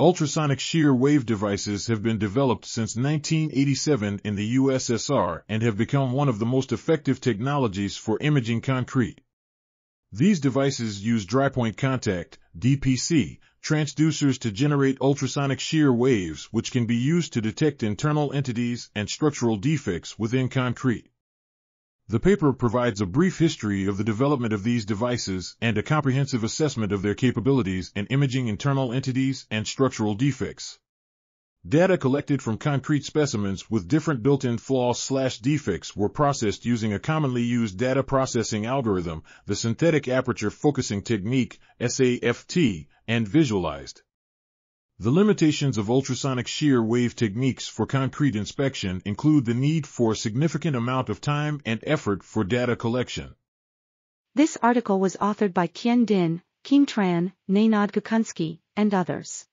Ultrasonic shear wave devices have been developed since 1987 in the USSR and have become one of the most effective technologies for imaging concrete. These devices use dry-point contact, DPC, transducers to generate ultrasonic shear waves which can be used to detect internal entities and structural defects within concrete. The paper provides a brief history of the development of these devices and a comprehensive assessment of their capabilities in imaging internal entities and structural defects. Data collected from concrete specimens with different built-in flaws/defects were processed using a commonly used data processing algorithm, the synthetic aperture focusing technique, SAFT, and visualized. The limitations of ultrasonic shear wave techniques for concrete inspection include the need for a significant amount of time and effort for data collection. This article was authored by Kien Dinh, Khiem Tran, Nenad Gucunski, and others.